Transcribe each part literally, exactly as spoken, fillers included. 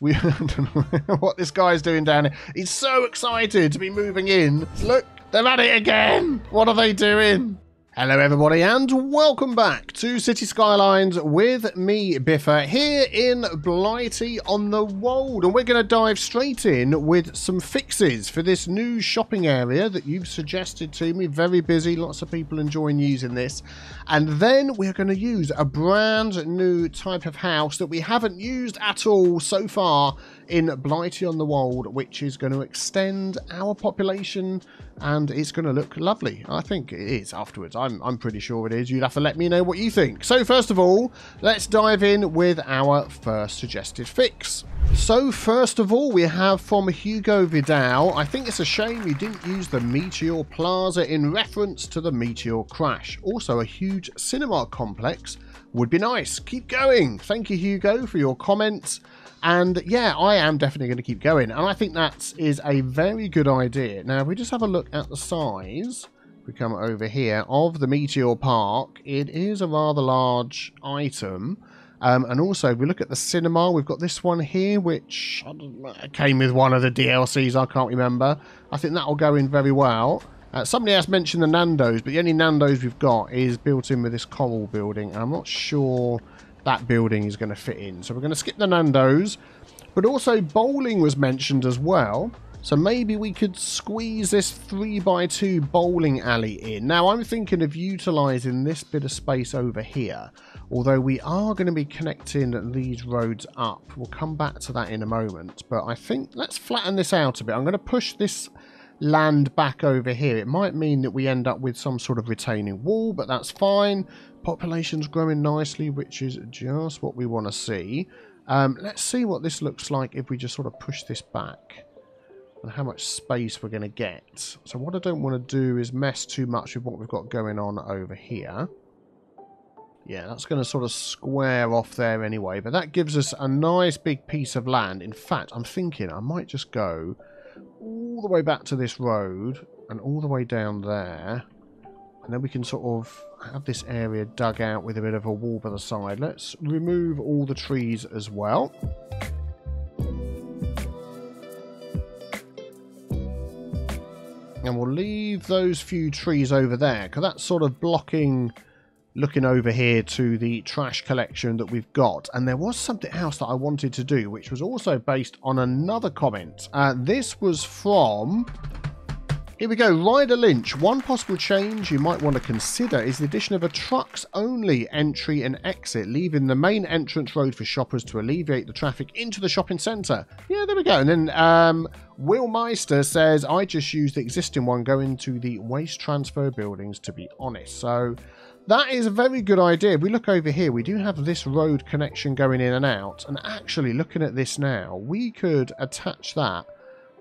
We don't know what this guy's doing down here. He's so excited to be moving in. Look, they're at it again. What are they doing? Hello, everybody, and welcome back to City Skylines with me, Biffa, here in Blighty on the Wold. And we're going to dive straight in with some fixes for this new shopping area that you've suggested to me. Very busy, lots of people enjoying using this. And then we're going to use a brand new type of house that we haven't used at all so far in Blighty on the Wold, which is going to extend our population, and it's going to look lovely. I think it is afterwards. I'm, I'm pretty sure it is. You'll have to let me know what you think. So first of all, let's dive in with our first suggested fix. So first of all, we have from Hugo Vidal. I think it's a shame we didn't use the Meteor Plaza in reference to the Meteor crash. Also, a huge cinema complex would be nice. Keep going. Thank you, Hugo, for your comments. And yeah, I am definitely going to keep going. And I think that is a very good idea. Now, if we just have a look at the size, if we come over here, of the Meteor Park, it is a rather large item. Um, and also, if we look at the cinema, we've got this one here, which came with one of the D L Cs, I can't remember. I think that'll go in very well. Uh, somebody else mentioned the Nandos, but the only Nandos we've got is built in with this coral building. And I'm not sure that building is going to fit in. So we're going to skip the Nandos. But also bowling was mentioned as well. So maybe we could squeeze this three by two bowling alley in. Now I'm thinking of utilising this bit of space over here. Although we are going to be connecting these roads up. We'll come back to that in a moment. But I think let's flatten this out a bit. I'm going to push this land back over here. It might mean that we end up with some sort of retaining wall, but that's fine. Population's growing nicely, which is just what we want to see. Um, let's see what this looks like if we just sort of push this back and how much space we're going to get. So what I don't want to do is mess too much with what we've got going on over here. Yeah, that's going to sort of square off there anyway, but that gives us a nice big piece of land. In fact, I'm thinking I might just go all the way back to this road and all the way down there. And then we can sort of have this area dug out with a bit of a wall by the side. Let's remove all the trees as well. And we'll leave those few trees over there, because that's sort of blocking looking over here to the trash collection that we've got. And there was something else that I wanted to do, which was also based on another comment. Uh, this was from... Here we go, Ryder Lynch. One possible change you might want to consider is the addition of a trucks-only entry and exit, leaving the main entrance road for shoppers to alleviate the traffic into the shopping centre. Yeah, there we go. And then um, Will Meister says, I just used the existing one going to the waste transfer buildings, to be honest. So that is a very good idea. If we look over here, we do have this road connection going in and out. And actually, looking at this now, we could attach that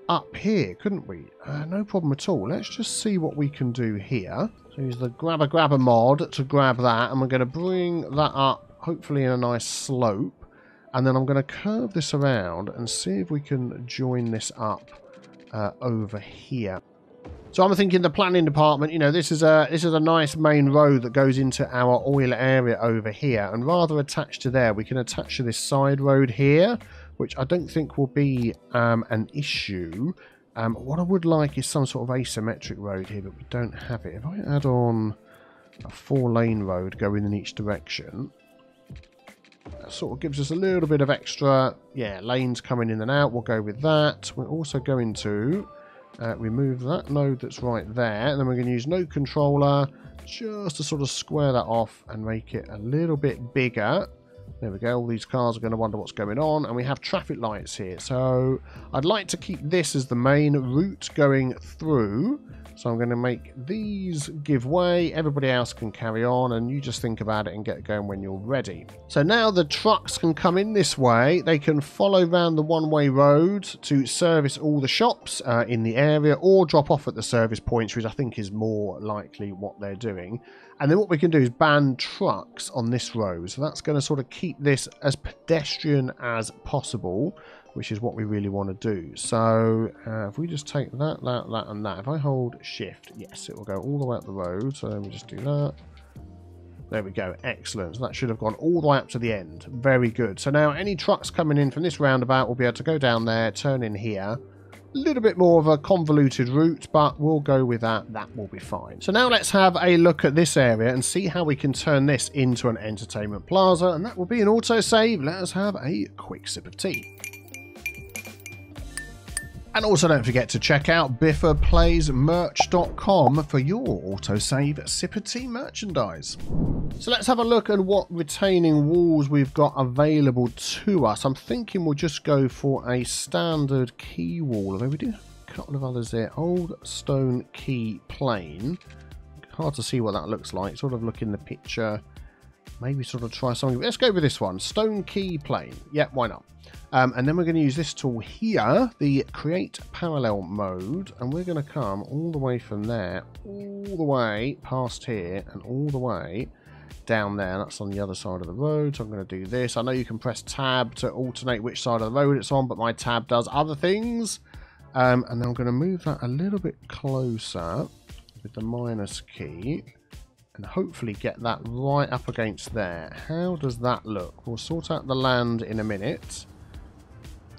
up here, couldn't we? Uh, no problem at all. Let's just see what we can do here. So use the grabber grabber mod to grab that, and we're going to bring that up, hopefully in a nice slope. And then I'm going to curve this around and see if we can join this up uh, over here. So I'm thinking the planning department, you know, this is a this is a nice main road that goes into our oil area over here, and rather attached to there, we can attach to this side road here, which I don't think will be um, an issue. Um, what I would like is some sort of asymmetric road here, but we don't have it. If I add on a four-lane road going in each direction, that sort of gives us a little bit of extra, yeah, lanes coming in and out. We'll go with that. We're also going to uh, remove that node that's right there, and then we're going to use node controller just to sort of square that off and make it a little bit bigger. There we go, all these cars are going to wonder what's going on, and we have traffic lights here. So I'd like to keep this as the main route going through. So I'm going to make these give way, everybody else can carry on, and you just think about it and get going when you're ready. So now the trucks can come in this way, they can follow round the one-way road to service all the shops uh, in the area, or drop off at the service points, which I think is more likely what they're doing. And then what we can do is ban trucks on this road. So that's going to sort of keep this as pedestrian as possible, which is what we really want to do. So uh, if we just take that, that, that, and that. If I hold shift, yes, it will go all the way up the road. So let me just do that. There we go. Excellent. So that should have gone all the way up to the end. Very good. So now any trucks coming in from this roundabout will be able to go down there, turn in here. A little bit more of a convoluted route, but we'll go with that. That will be fine. So now let's have a look at this area and see how we can turn this into an entertainment plaza. And that will be an autosave. Let us have a quick sip of tea. And also don't forget to check out Biffa Plays Merch dot com for your autosave sip of tea merchandise. So let's have a look at what retaining walls we've got available to us. I'm thinking we'll just go for a standard key wall, although we do have a couple of others there. Old stone key plane. Hard to see what that looks like. Sort of look in the picture. Maybe sort of try something. Let's go with this one. Stone key plane. Yeah, why not? Um, and then we're going to use this tool here, the create parallel mode, and we're going to come all the way from there, all the way past here, and all the way down there. That's on the other side of the road, so I'm going to do this. I know you can press tab to alternate which side of the road it's on, but my tab does other things. Um, and then I'm going to move that a little bit closer with the minus key and hopefully get that right up against there. How does that look? We'll sort out the land in a minute.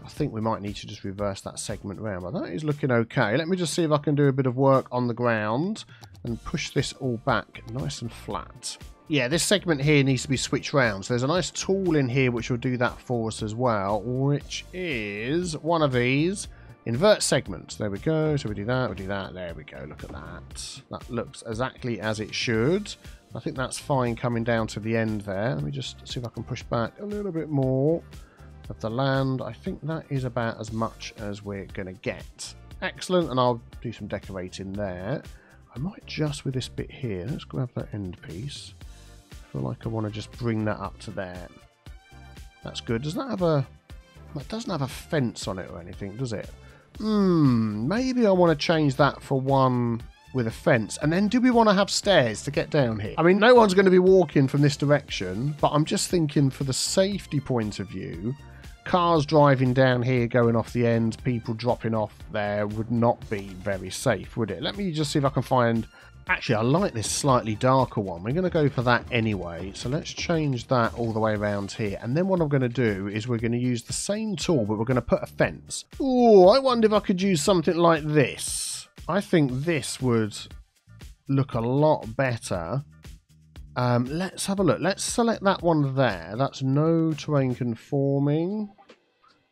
I think we might need to just reverse that segment round, but that is looking okay. Let me just see if I can do a bit of work on the ground and push this all back nice and flat. Yeah, this segment here needs to be switched round. So there's a nice tool in here which will do that for us as well, which is one of these. Invert segments. There we go. So we do that, we do that. There we go. Look at that. That looks exactly as it should. I think that's fine coming down to the end there. Let me just see if I can push back a little bit more of the land. I think that is about as much as we're going to get. Excellent. And I'll do some decorating there. I might just with this bit here. Let's grab that end piece. I feel like I want to just bring that up to there. That's good. Does that have a... That doesn't have a fence on it or anything, does it? Hmm, maybe I want to change that for one with a fence. And then do we want to have stairs to get down here? I mean, no one's going to be walking from this direction, but I'm just thinking for the safety point of view, cars driving down here, going off the end, people dropping off there would not be very safe, would it? Let me just see if I can find... Actually, I like this slightly darker one. We're going to go for that anyway. So let's change that all the way around here. And then what I'm going to do is we're going to use the same tool, but we're going to put a fence. Oh, I wonder if I could use something like this. I think this would look a lot better. Um, let's have a look. Let's select that one there. That's no terrain conforming.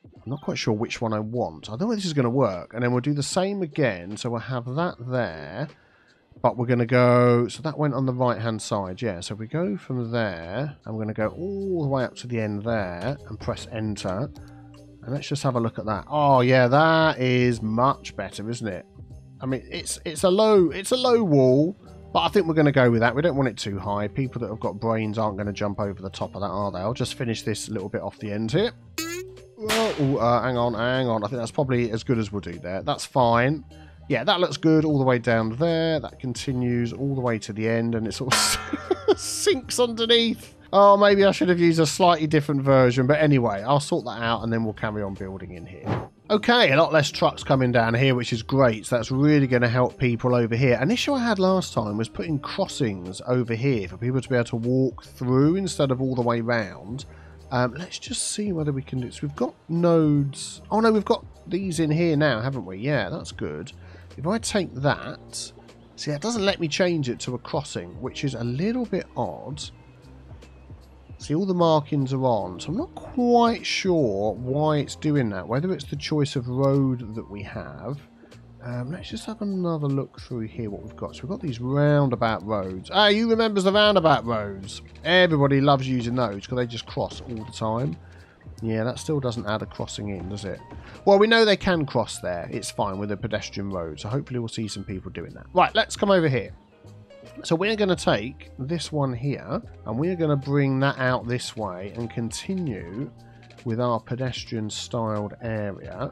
I'm not quite sure which one I want. I don't know if this is going to work. And then we'll do the same again. So we'll have that there. But we're going to go... So that went on the right-hand side, yeah. So we go from there, and we're going to go all the way up to the end there and press Enter. And let's just have a look at that. Oh, yeah, that is much better, isn't it? I mean, it's it's a low it's a low wall, but I think we're going to go with that. We don't want it too high. People that have got brains aren't going to jump over the top of that, are they? I'll just finish this little bit off the end here. Oh, uh, hang on, hang on. I think that's probably as good as we'll do there. That's fine. Yeah, that looks good all the way down there. That continues all the way to the end, and it sort of sinks underneath. Oh, maybe I should have used a slightly different version. But anyway, I'll sort that out, and then we'll carry on building in here. Okay, a lot less trucks coming down here, which is great. So that's really going to help people over here. An issue I had last time was putting crossings over here for people to be able to walk through instead of all the way round. Um, let's just see whether we can do this. We've got nodes. Oh, no, we've got these in here now, haven't we? Yeah, that's good. If I take that, see, that doesn't let me change it to a crossing, which is a little bit odd. See, all the markings are on, so I'm not quite sure why it's doing that, whether it's the choice of road that we have. Um, let's just have another look through here what we've got. So we've got these roundabout roads. Ah, you remembers the roundabout roads. Everybody loves using those because they just cross all the time. Yeah, that still doesn't add a crossing in, does it? Well, we know they can cross there. It's fine with a pedestrian road. So hopefully we'll see some people doing that. Right, let's come over here. So we're going to take this one here and we're going to bring that out this way and continue with our pedestrian-styled area.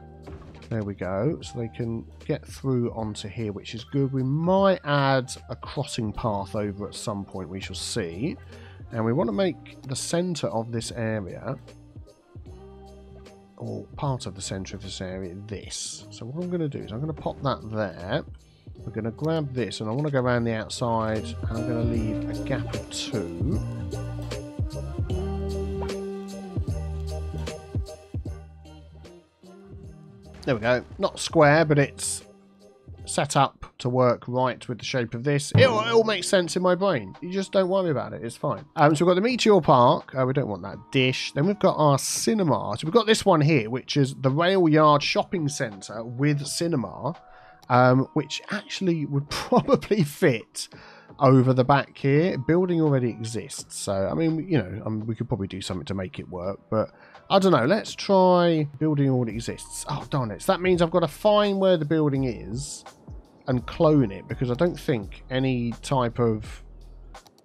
There we go. So they can get through onto here, which is good. We might add a crossing path over at some point. We shall see. And we want to make the centre of this area... or part of the centre of this area, this. So what I'm going to do is I'm going to pop that there. We're going to grab this, and I want to go around the outside, and I'm going to leave a gap or two. There we go. Not square, but it's set up to work right with the shape of this. It all makes sense in my brain. You just don't worry about it. It's fine. Um, so we've got the Meteor Park. Uh, we don't want that dish. Then we've got our cinema. So we've got this one here, which is the Rail Yard Shopping Centre with cinema, um, which actually would probably fit over the back here. Building already exists. So, I mean, you know, I mean, we could probably do something to make it work, but I don't know. Let's try building all that exists. Oh, darn it. So that means I've got to find where the building is and clone it, because I don't think any type of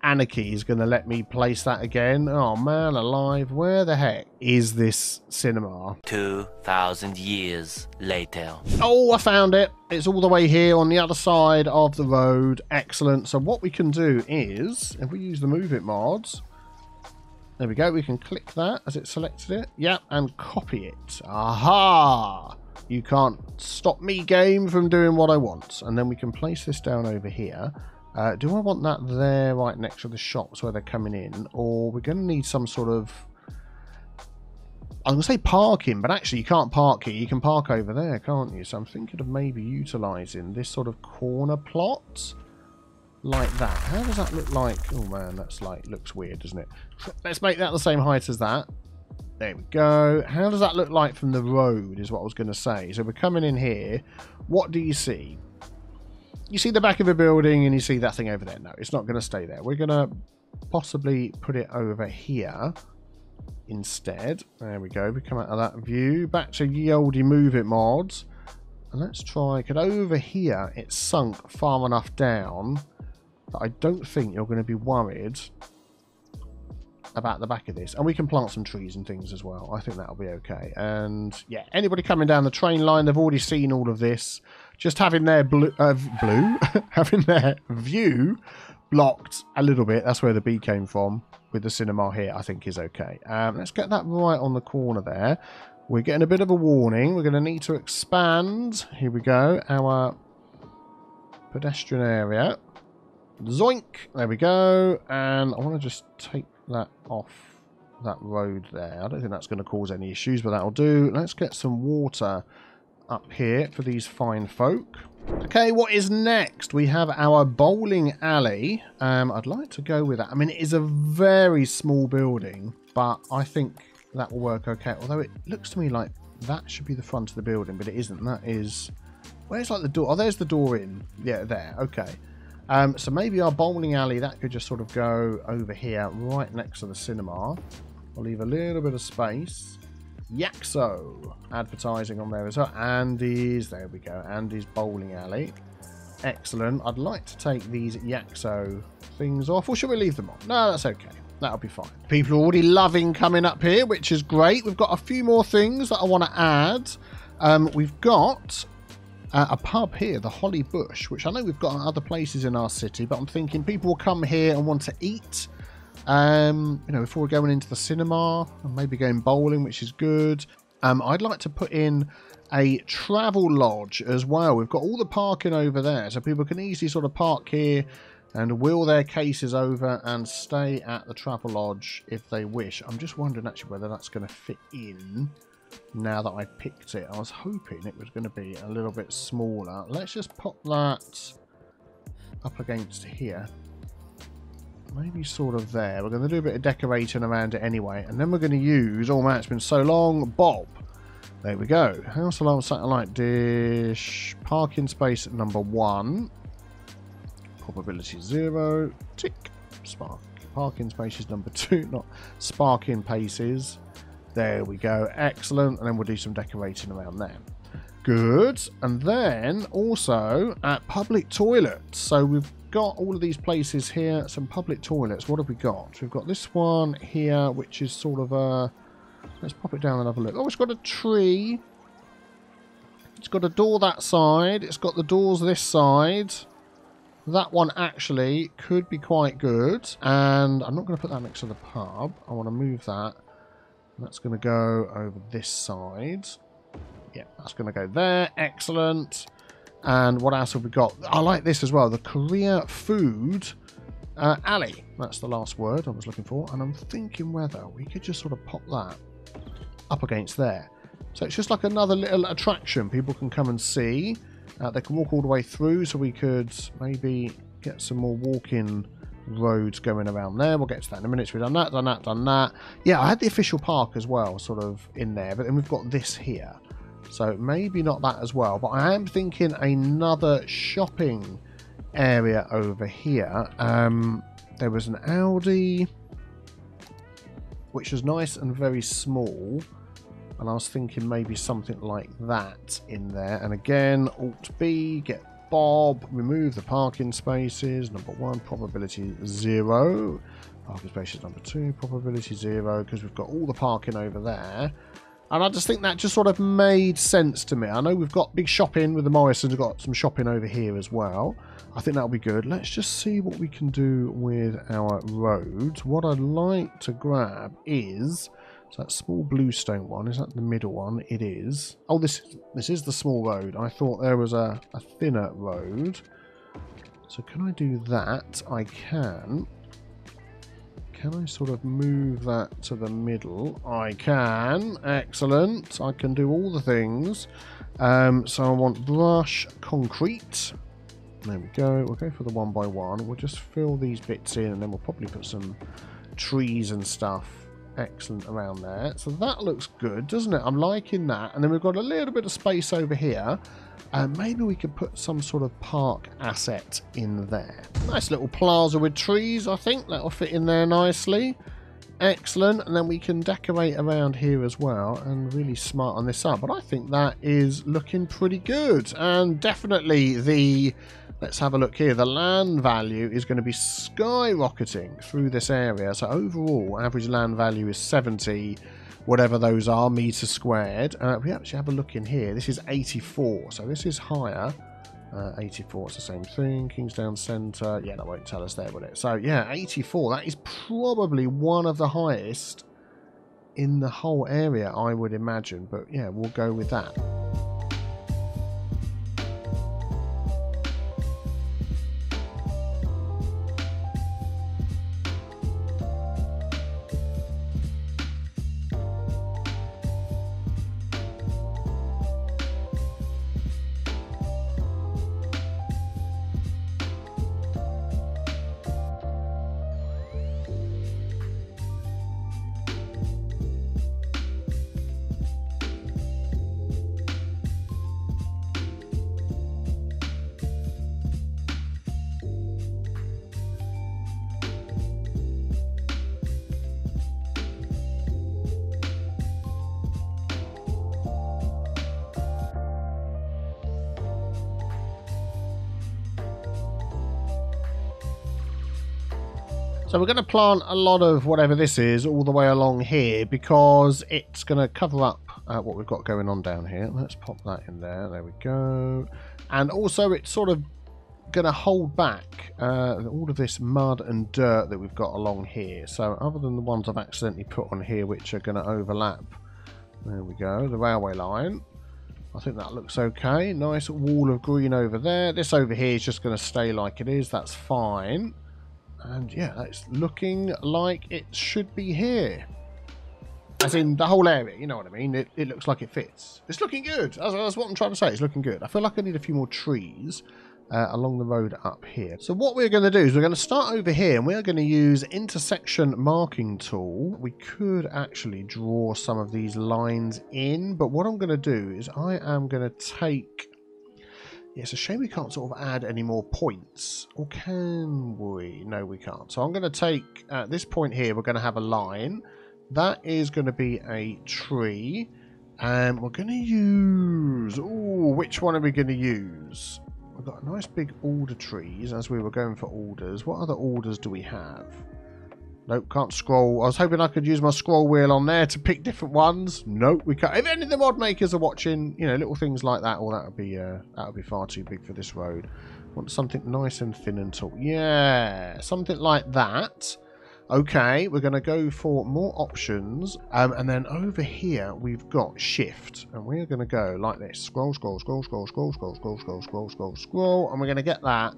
anarchy is going to let me place that again. Oh, man alive. Where the heck is this cinema? two thousand years later. Oh, I found it. It's all the way here on the other side of the road. Excellent. So what we can do is, if we use the Move It mods... There we go. We can click that as it selected it. Yep, and copy it. Aha! You can't stop me, game, from doing what I want. And then we can place this down over here. Uh, do I want that there right next to the shops where they're coming in? Or we're going to need some sort of... I'm going to say parking, but actually you can't park here. You can park over there, can't you? So I'm thinking of maybe utilising this sort of corner plot. Like that. How does that look like? Oh man, that's like looks weird, doesn't it? Let's make that the same height as that. There we go. How does that look like from the road is what I was going to say. So we're coming in here. What do you see? You see the back of a building and you see that thing over there. No, it's not going to stay there. We're going to possibly put it over here instead. There we go. We come out of that view. Back to ye olde Move It mods. And let's try, because over here it's sunk far enough down that I don't think you're going to be worried about the back of this. And we can plant some trees and things as well. I think that'll be okay. And yeah, anybody coming down the train line, they've already seen all of this. Just having their blue, uh, blue? having their view blocked a little bit. That's where the B came from with the cinema here, I think is okay. Um, let's get that right on the corner there. We're getting a bit of a warning. We're going to need to expand. Here we go. Our pedestrian area. Zoink! There we go. And I want to just take that off that road there. I don't think that's going to cause any issues, but that'll do. Let's get some water up here for these fine folk. Okay, what is next? We have our bowling alley. Um, I'd like to go with that. I mean, it is a very small building, but I think that will work okay. Although it looks to me like that should be the front of the building, but it isn't. That is... Where's like the door? Oh, there's the door in. Yeah, there. Okay. Um, so maybe our bowling alley, that could just sort of go over here, right next to the cinema. I'll leave a little bit of space. Yaxo advertising on there as well. Andy's, there we go, Andy's bowling alley. Excellent. I'd like to take these Yaxo things off, or should we leave them on? No, that's okay. That'll be fine. People are already loving coming up here, which is great. We've got a few more things that I want to add. Um, we've got... Uh, a pub here, the Holly Bush, which I know we've got in other places in our city, but I'm thinking people will come here and want to eat, um, you know, before we're going into the cinema and maybe going bowling, which is good. Um, I'd like to put in a travel lodge as well. We've got all the parking over there, so people can easily sort of park here and wheel their cases over and stay at the travel lodge if they wish. I'm just wondering actually whether that's going to fit in. Now that I picked it, I was hoping it was going to be a little bit smaller. Let's just pop that up against here. Maybe sort of there. We're going to do a bit of decorating around it anyway. And then we're going to use, oh man, it's been so long, Bob. There we go. House alarm satellite dish. Parking space number one. Probability zero. Tick. Spark. Parking spaces number two, not sparking paces. There we go. Excellent. And then we'll do some decorating around there. Good. And then also at public toilets. So we've got all of these places here. Some public toilets. What have we got? We've got this one here, which is sort of a... Let's pop it down and have a look. Oh, it's got a tree. It's got a door that side. It's got the doors this side. That one actually could be quite good. And I'm not going to put that next to the pub. I want to move that. That's going to go over this side. Yeah, that's going to go there. Excellent. And what else have we got? I like this as well, the Korea Food uh, Alley. That's the last word I was looking for. And I'm thinking whether we could just sort of pop that up against there. So it's just like another little attraction people can come and see. Uh, they can walk all the way through, so we could maybe get some more walking roads going around there. We'll get to that in a minute. So we've done that, done that, done that. Yeah, I had the official park as well sort of in there, but then we've got this here. So maybe not that as well, but I am thinking another shopping area over here. Um, there was an Aldi, which was nice and very small. And I was thinking maybe something like that in there. And again, Alt B, get Bob, remove the parking spaces, number one, probability zero. Parking spaces number two, probability zero, because we've got all the parking over there. And I just think that just sort of made sense to me. I know we've got big shopping with the Morrisons. We've got some shopping over here as well. I think that'll be good. Let's just see what we can do with our roads. What I'd like to grab is... so that small bluestone one, is that the middle one? It is. Oh, this this is the small road. I thought there was a, a thinner road. So can I do that? I can. Can I sort of move that to the middle? I can. Excellent. I can do all the things. Um, so I want brush, concrete. There we go. We'll go for the one by one. We'll just fill these bits in, and then we'll probably put some trees and stuff. Excellent around there. So that looks good, doesn't it? I'm liking that. And then we've got a little bit of space over here. And maybe we could put some sort of park asset in there. Nice little plaza with trees, I think. That'll fit in there nicely. Excellent. And then we can decorate around here as well and really smarten this up. But I think that is looking pretty good. And definitely the... let's have a look here. The land value is going to be skyrocketing through this area. So overall, average land value is seventy, whatever those are, meters squared. Uh, we actually have a look in here. This is eighty-four, so this is higher. Uh, eighty-four, it's the same thing. Kingsdown Centre. Yeah, that won't tell us there, will it? So yeah, eighty-four. That is probably one of the highest in the whole area, I would imagine. But yeah, we'll go with that. So we're going to plant a lot of whatever this is all the way along here because it's going to cover up uh, what we've got going on down here. Let's pop that in there. There we go. And also it's sort of going to hold back uh, all of this mud and dirt that we've got along here. So other than the ones I've accidentally put on here which are going to overlap. There we go. The railway line. I think that looks okay. Nice wall of green over there. This over here is just going to stay like it is. That's fine. And yeah, that's looking like it should be here. As in the whole area, you know what I mean? It, it looks like it fits. It's looking good. That's, that's what I'm trying to say. It's looking good. I feel like I need a few more trees uh, along the road up here. So what we're going to do is we're going to start over here and we are going to use intersection marking tool. We could actually draw some of these lines in, but what I'm going to do is I am going to take... yeah, it's a shame we can't sort of add any more points. Or can we? No, we can't. So I'm going to take, at this point here, we're going to have a line. That is going to be a tree. And we're going to use... ooh, which one are we going to use? We've got a nice big alder trees as we were going for alders. What other alders do we have? Nope, can't scroll. I was hoping I could use my scroll wheel on there to pick different ones. Nope, we can't. If any of the mod makers are watching, you know, little things like that, well, that would be uh, that would be far too big for this road. Want something nice and thin and tall. Yeah, something like that. Okay, we're going to go for more options. Um, and then over here, we've got shift. And we're going to go like this. Scroll, scroll, scroll, scroll, scroll, scroll, scroll, scroll, scroll, scroll, scroll. And we're going to get that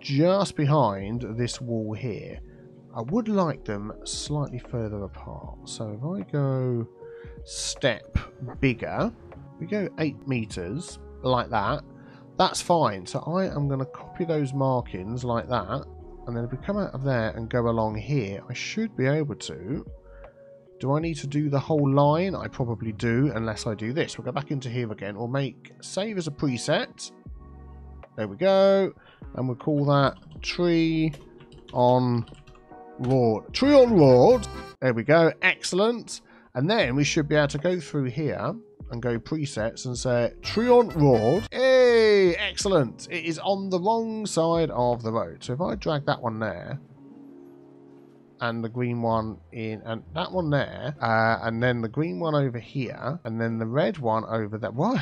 just behind this wall here. I would like them slightly further apart. So if I go step bigger, we go eight meters like that. That's fine. So I am going to copy those markings like that. And then if we come out of there and go along here, I should be able to. Do I need to do the whole line? I probably do, unless I do this. We'll go back into here again. We'll make save as a preset. There we go. And we'll call that tree on road. Tree on road. There we go. Excellent. And then we should be able to go through here and go presets and say tree on road. Hey, excellent. It is on the wrong side of the road. So if I drag that one there and the green one in and that one there, uh, and then the green one over here and then the red one over there. What?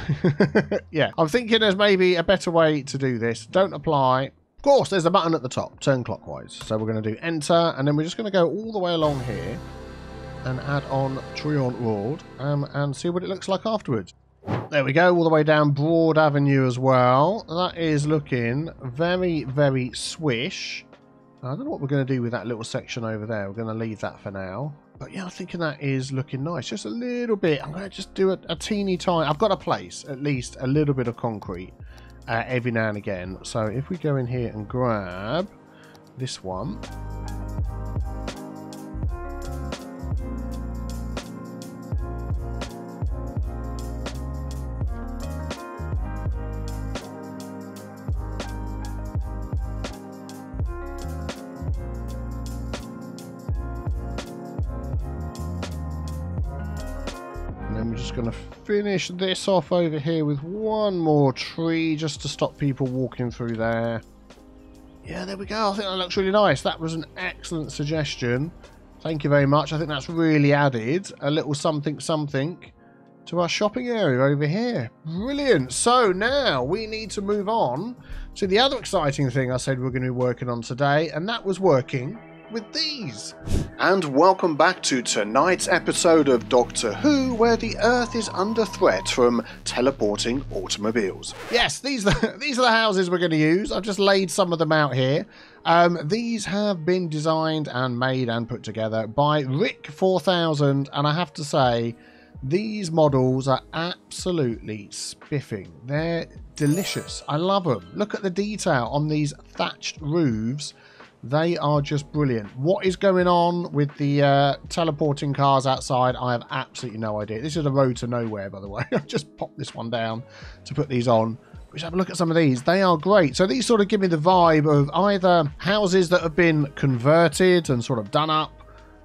Yeah, I'm thinking there's maybe a better way to do this. Don't apply. Of course, there's a button at the top, turn clockwise. So we're going to do enter and then we're just going to go all the way along here and add on Treant Road um, and see what it looks like afterwards. There we go, all the way down Broad Avenue as well. That is looking very, very swish. I don't know what we're going to do with that little section over there. We're going to leave that for now. But yeah, I'm thinking that is looking nice. Just a little bit. I'm going to just do a, a teeny tiny. I've got to place at least a little bit of concrete uh, every now and again. So if we go in here and grab this one. Going to finish this off over here with one more tree just to stop people walking through there. Yeah, there we go. I think that looks really nice. That was an excellent suggestion. Thank you very much. I think that's really added a little something something to our shopping area over here. Brilliant. So now we need to move on to the other exciting thing I said we we're going to be working on today, and that was working with these. And welcome back to tonight's episode of Doctor Who, where the Earth is under threat from teleporting automobiles. Yes, these are the, these are the houses we're going to use. I've just laid some of them out here. Um, these have been designed and made and put together by Rick four thousand, and I have to say, these models are absolutely spiffing. They're delicious. I love them. Look at the detail on these thatched roofs. They are just brilliant. What is going on with the uh, teleporting cars outside? I have absolutely no idea. This is a road to nowhere, by the way. I've just popped this one down to put these on. Let's have a look at some of these. They are great. So these sort of give me the vibe of either houses that have been converted and sort of done up.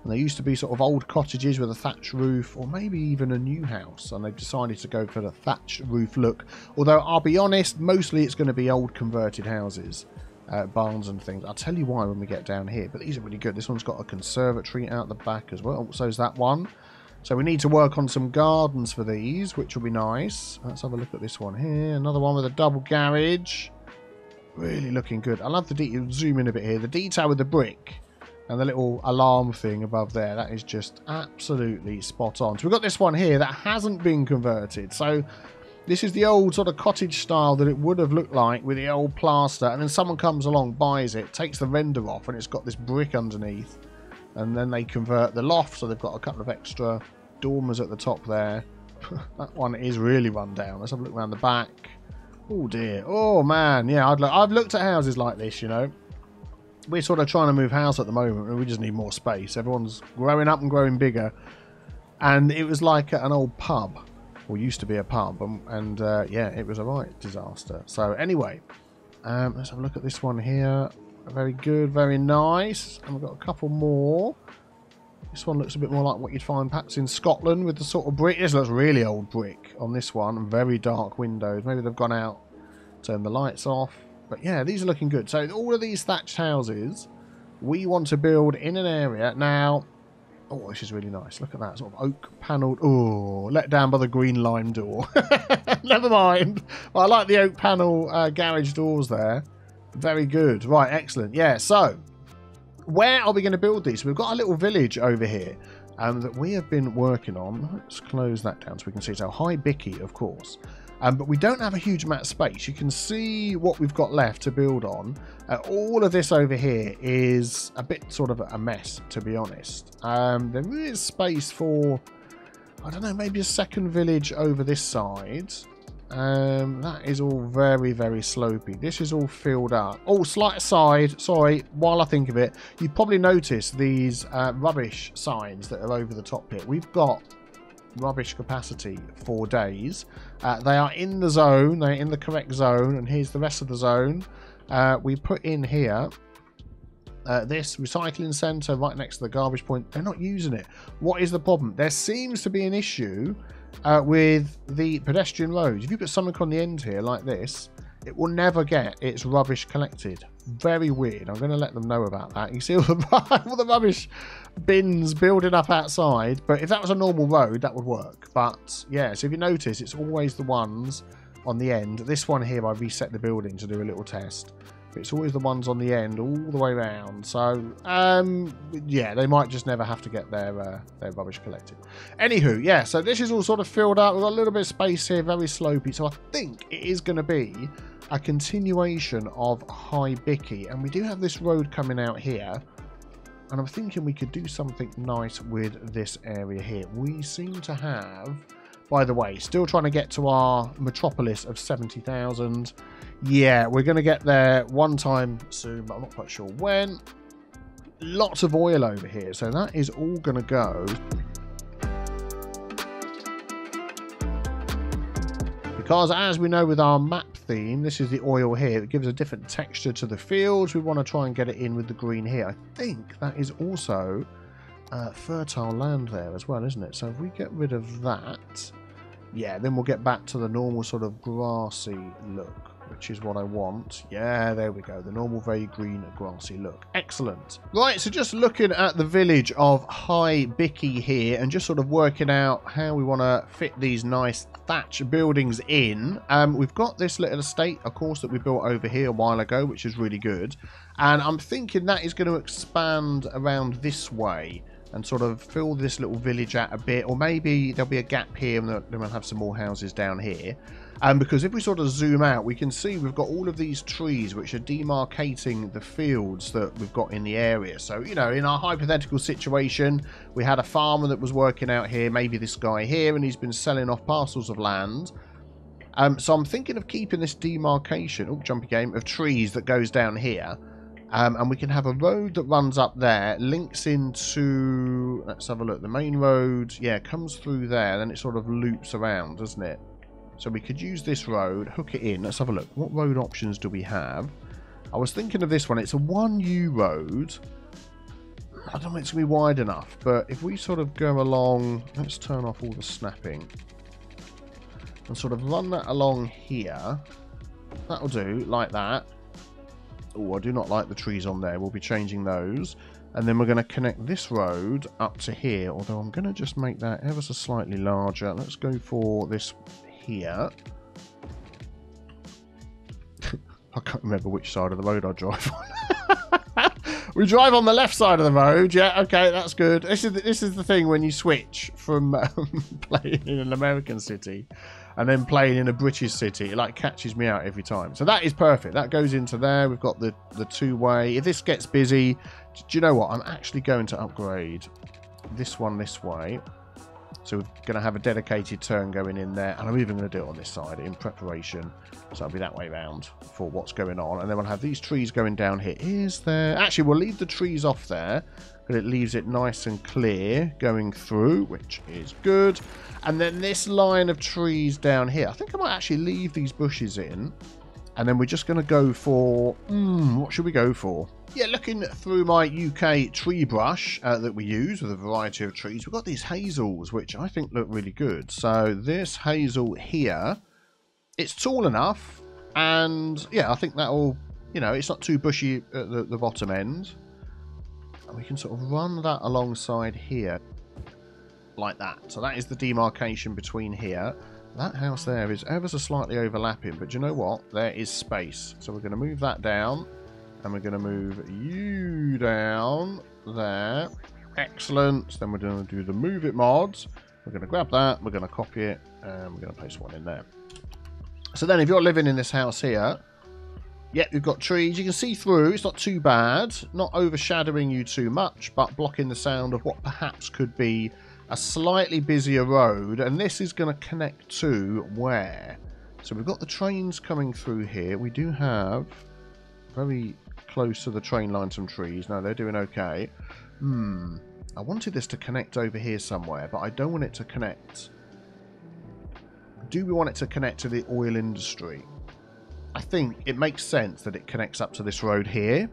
And they used to be sort of old cottages with a thatched roof, or maybe even a new house, and they've decided to go for the thatched roof look. Although I'll be honest, mostly it's going to be old converted houses. Uh, barns and things. I'll tell you why when we get down here, but these are really good. This one's got a conservatory out the back as well. So is that one. So we need to work on some gardens for these, which will be nice. Let's have a look at this one here. Another one with a double garage. Really looking good. I love the detail. Zoom in a bit here. The detail with the brick and the little alarm thing above there. That is just absolutely spot on. So we've got this one here that hasn't been converted. So this is the old sort of cottage style that it would have looked like with the old plaster. And then someone comes along, buys it, takes the render off, and it's got this brick underneath. And then they convert the loft, so they've got a couple of extra dormers at the top there. That one is really run down. Let's have a look around the back. Oh, dear. Oh, man. Yeah, I'd look, I've looked at houses like this, you know. We're sort of trying to move house at the moment, and we just need more space. Everyone's growing up and growing bigger. And it was like an old pub. Or used to be a pub, and, and uh, yeah, it was a right disaster. So anyway, um, let's have a look at this one here. Very good, very nice. And we've got a couple more. This one looks a bit more like what you'd find perhaps in Scotland with the sort of brick. This looks really old brick on this one. Very dark windows. Maybe they've gone out, turned the lights off. But yeah, these are looking good. So all of these thatched houses, we want to build in an area now. Oh, this is really nice. Look at that sort of oak panelled. Oh, let down by the green lime door. Never mind. Well, I like the oak panel uh, garage doors there. Very good. Right, excellent. Yeah, so where are we going to build these? We've got a little village over here um, that we have been working on. Let's close that down so we can see. So High Bicky, of course. Um, but we don't have a huge amount of space. You can see what we've got left to build on. Uh, all of this over here is a bit sort of a mess, to be honest. Um, there is space for, I don't know, maybe a second village over this side. Um, that is all very, very slopey. This is all filled up. Oh, slight aside, sorry, while I think of it, you probably noticed these uh, rubbish signs that are over the top here. We've got rubbish capacity for days. Uh, they are in the zone, they're in the correct zone, and here's the rest of the zone. Uh, we put in here uh, this recycling centre right next to the garbage point. They're not using it. What is the problem? There seems to be an issue uh, with the pedestrian roads. If you put something on the end here like this, it will never get its rubbish collected. Very weird. I'm going to let them know about that. You see all the, all the rubbish bins building up outside. But if that was a normal road, that would work. But yeah, so if you notice, it's always the ones on the end. This one here, I reset the building to do a little test. But it's always the ones on the end all the way around. So um, yeah, they might just never have to get their, uh, their rubbish collected. Anywho, yeah, so this is all sort of filled up. We've got a little bit of space here, very slopey. So I think it is going to be a continuation of High Bicky, and we do have this road coming out here, and I'm thinking we could do something nice with this area here. We seem to have, by the way, still trying to get to our metropolis of seventy thousand. Yeah, we're going to get there one time soon, but I'm not quite sure when. Lots of oil over here, so that is all going to go. Because as we know with our map theme, this is the oil here. It gives a different texture to the fields. We want to try and get it in with the green here. I think that is also uh, fertile land there as well, isn't it? So if we get rid of that, yeah, then we'll get back to the normal sort of grassy look, which is what I want. Yeah, there we go. The normal very green grassy look. Excellent. Right, so just looking at the village of High Bicky here and just sort of working out how we want to fit these nice thatch buildings in. Um, we've got this little estate, of course, that we built over here a while ago, which is really good. And I'm thinking that is going to expand around this way and sort of fill this little village out a bit. Or maybe there'll be a gap here and then we'll have some more houses down here. Um, because if we sort of zoom out, we can see we've got all of these trees which are demarcating the fields that we've got in the area. So, you know, in our hypothetical situation, we had a farmer that was working out here, maybe this guy here, and he's been selling off parcels of land. Um, so I'm thinking of keeping this demarcation, oh, jumpy game, of trees that goes down here. Um, and we can have a road that runs up there, links into, let's have a look, the main road, yeah, comes through there, then it sort of loops around, doesn't it? So we could use this road, hook it in. Let's have a look. What road options do we have? I was thinking of this one. It's a one U road. I don't know if it's going to be wide enough, but if we sort of go along, let's turn off all the snapping and sort of run that along here. That'll do, like that. Oh, I do not like the trees on there. We'll be changing those. And then we're going to connect this road up to here, although I'm going to just make that ever so slightly larger. Let's go for this here. I can't remember which side of the road I drive on. We drive on the left side of the road. Yeah, okay, that's good. This is the, this is the thing when you switch from um, playing in an American city and then playing in a British city. It like catches me out every time. So that is perfect. That goes into there. We've got the, the two-way. If this gets busy, do you know what? I'm actually going to upgrade this one this way. So we're going to have a dedicated turn going in there. And I'm even going to do it on this side in preparation. So I'll be that way round for what's going on. And then we'll have these trees going down here. Is there... Actually, we'll leave the trees off there. But it leaves it nice and clear going through, which is good. And then this line of trees down here. I think I might actually leave these bushes in. And then we're just going to go for... Mm, what should we go for? Yeah, looking through my U K tree brush uh, that we use with a variety of trees, we've got these hazels, which I think look really good. So this hazel here, it's tall enough, and yeah, I think that'll, you know, it's not too bushy at the, the bottom end. And we can sort of run that alongside here, like that. So that is the demarcation between here. That house there is ever so slightly overlapping, but you know what? There is space. So we're going to move that down. Then we're going to move you down there. Excellent. Then we're going to do the move it mods. We're going to grab that. We're going to copy it. And we're going to place one in there. So then if you're living in this house here, yep, you've got trees. You can see through. It's not too bad. Not overshadowing you too much, but blocking the sound of what perhaps could be a slightly busier road. And this is going to connect to where? So we've got the trains coming through here. We do have very close to the train line some trees. No, they're doing okay. Hmm. I wanted this to connect over here somewhere, but I don't want it to connect. Do we want it to connect to the oil industry? I think it makes sense that it connects up to this road here.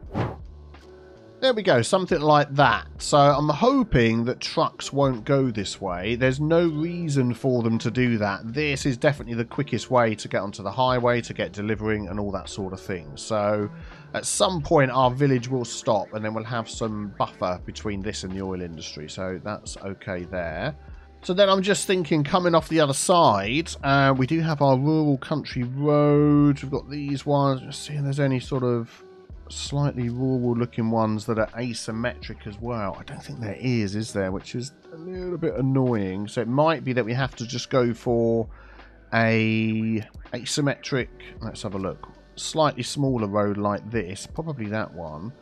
There we go, something like that. So I'm hoping that trucks won't go this way. There's no reason for them to do that. This is definitely the quickest way to get onto the highway, to get delivering and all that sort of thing. So at some point our village will stop and then we'll have some buffer between this and the oil industry. So that's okay there. So then I'm just thinking, coming off the other side, uh, we do have our rural country roads. We've got these ones. Just seeing if there's any sort of slightly rural looking ones that are asymmetric as well. I don't think there is, is there? Which is a little bit annoying. So it might be that we have to just go for a asymmetric. Let's have a look. Slightly smaller road like this. Probably that one.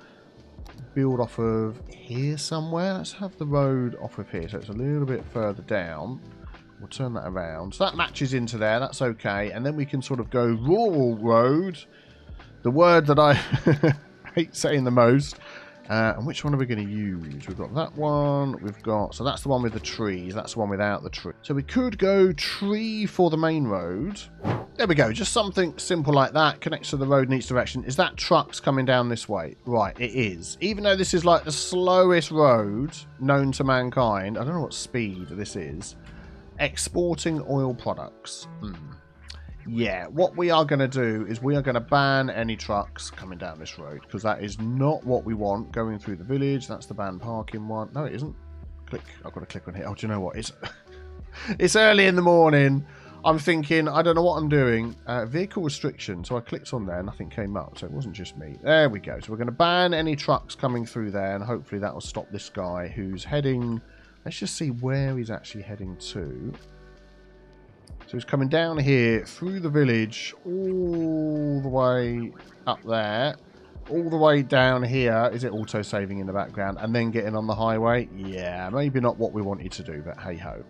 Build off of here somewhere. Let's have the road off of here, so it's a little bit further down. We'll turn that around, so that matches into there. That's okay. And then we can sort of go rural road, the word that I hate saying the most. Uh, and which one are we going to use? We've got that one. We've got, so that's the one with the trees. That's the one without the tree. So we could go tree for the main road. There we go. Just something simple like that. Connects to the road in each direction. Is that trucks coming down this way? Right, it is. Even though this is like the slowest road known to mankind. I don't know what speed this is. Exporting oil products. Hmm. Yeah, what we are going to do is we are going to ban any trucks coming down this road, because that is not what we want going through the village. That's the ban parking one. No, it isn't. Click. I've got to click on here. Oh, do you know what? It's it's early in the morning. I'm thinking, I don't know what I'm doing. Uh, vehicle restriction. So I clicked on there. Nothing came up. So it wasn't just me. There we go. So we're going to ban any trucks coming through there, and hopefully that will stop this guy who's heading. Let's just see where he's actually heading to. So he's coming down here through the village, all the way up there, all the way down here. Is it auto-saving in the background and then getting on the highway? Yeah, maybe not what we wanted to do, but hey-ho.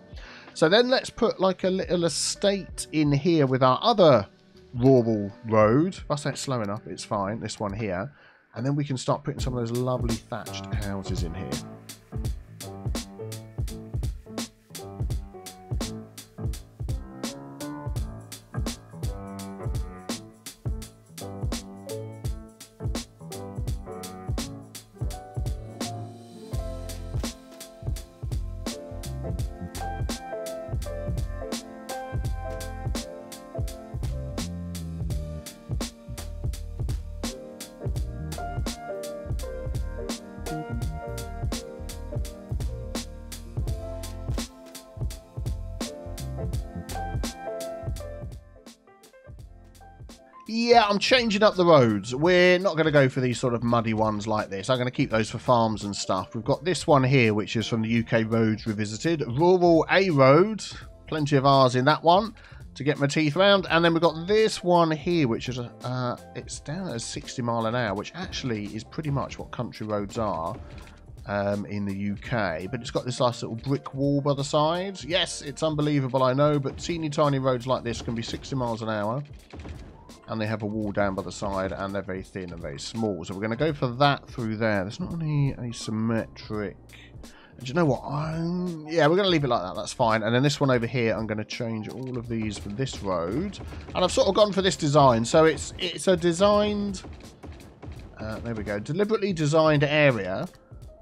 So then let's put like a little estate in here with our other rural road. If I say it's slow enough, it's fine, this one here. And then we can start putting some of those lovely thatched houses in here. Yeah, I'm changing up the roads. We're not going to go for these sort of muddy ones like this. I'm going to keep those for farms and stuff. We've got this one here, which is from the U K Roads Revisited. Rural A Road. Plenty of R's in that one to get my teeth round. And then we've got this one here, which is a, uh, it's down at sixty mile an hour, which actually is pretty much what country roads are um, in the U K. But it's got this nice little brick wall by the sides. Yes, it's unbelievable, I know, but teeny tiny roads like this can be sixty miles an hour. And they have a wall down by the side, and they're very thin and very small. So we're going to go for that through there. There's not any asymmetric. And do you know what? I'm, yeah, we're going to leave it like that. That's fine. And then this one over here, I'm going to change all of these for this road. And I've sort of gone for this design. So it's, it's a designed... Uh, there we go. Deliberately designed area.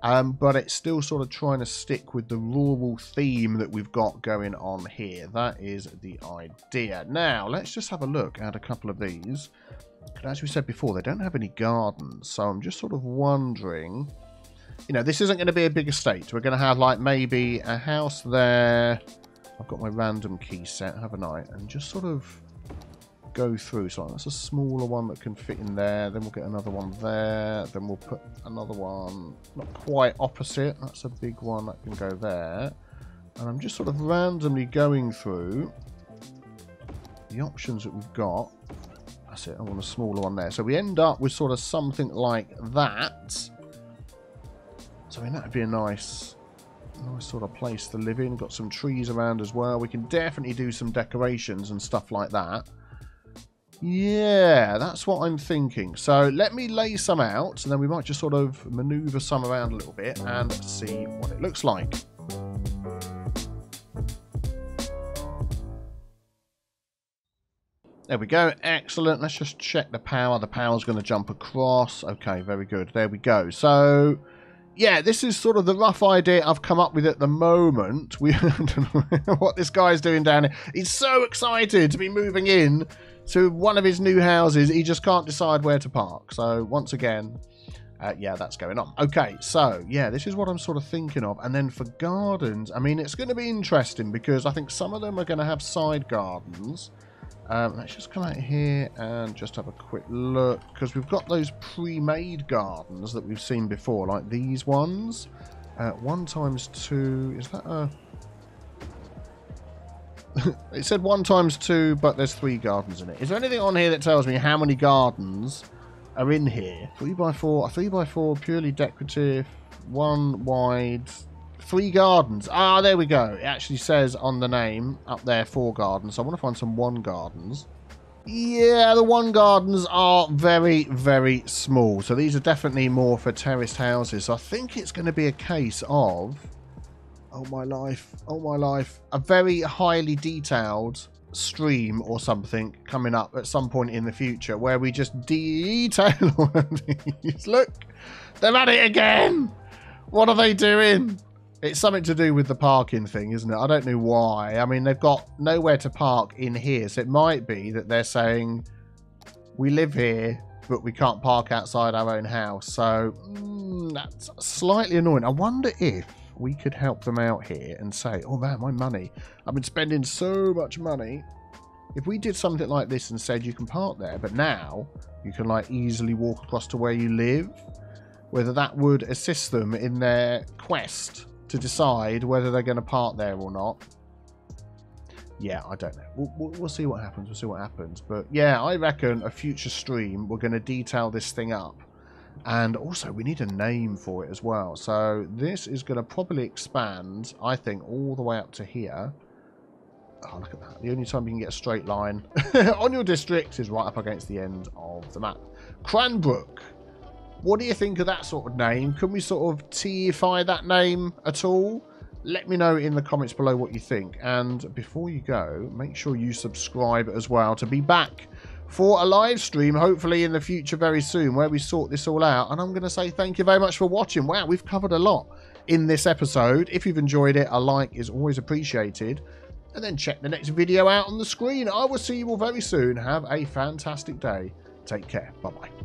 Um, but it's still sort of trying to stick with the rural theme that we've got going on here. That is the idea. Now, let's just have a look at a couple of these. As we said before, they don't have any gardens. So I'm just sort of wondering, you know, this isn't going to be a big estate. We're going to have like maybe a house there. I've got my random key set, haven't I? And just sort of go through. So that's a smaller one that can fit in there. Then we'll get another one there. Then we'll put another one not quite opposite. That's a big one that can go there. And I'm just sort of randomly going through the options that we've got. That's it. I want a smaller one there. So we end up with sort of something like that. So I mean, that would be a nice... nice sort of place to live in. Got some trees around as well. We can definitely do some decorations and stuff like that. Yeah, that's what I'm thinking. So let me lay some out, and then we might just sort of maneuver some around a little bit and see what it looks like. There we go. Excellent. Let's just check the power. The power's going to jump across. Okay, very good. There we go. So... yeah, this is sort of the rough idea I've come up with at the moment. We don't know what this guy's doing down here. He's so excited to be moving in to one of his new houses. He just can't decide where to park. So once again, uh, yeah, that's going on. Okay, so yeah, this is what I'm sort of thinking of. And then for gardens, I mean, it's going to be interesting because I think some of them are going to have side gardens. Um, let's just come out here and just have a quick look, because we've got those pre-made gardens that we've seen before, like these ones. Uh, one times two, is that a... it said one times two, but there's three gardens in it. Is there anything on here that tells me how many gardens are in here? Three by four, a three by four, purely decorative, one wide... three gardens. Ah, there we go. It actually says on the name up there four gardens. So I want to find some one gardens. Yeah, the one gardens are very, very small. So these are definitely more for terraced houses. So I think it's going to be a case of, oh my life, oh my life, a very highly detailed stream or something coming up at some point in the future where we just detail all of these. Look, they're at it again. What are they doing? It's something to do with the parking thing, isn't it? I don't know why. I mean, they've got nowhere to park in here. So it might be that they're saying, we live here, but we can't park outside our own house. So mm, that's slightly annoying. I wonder if we could help them out here and say, oh man, my money. I've been spending so much money. If we did something like this and said, you can park there, but now you can like easily walk across to where you live, whether that would assist them in their quest to decide whether they're going to park there or not. Yeah, I don't know. We'll, we'll, we'll see what happens. We'll see what happens. But yeah, I reckon a future stream, we're going to detail this thing up. And also, we need a name for it as well. So this is going to probably expand, I think, all the way up to here. Oh, look at that. The only time you can get a straight line on your district is right up against the end of the map. Cranbrook. What do you think of that sort of name? Can we sort of teaify that name at all? Let me know in the comments below what you think. And before you go, make sure you subscribe as well to be back for a live stream, hopefully in the future very soon, where we sort this all out. And I'm going to say thank you very much for watching. Wow, we've covered a lot in this episode. If you've enjoyed it, a like is always appreciated. And then check the next video out on the screen. I will see you all very soon. Have a fantastic day. Take care. Bye-bye.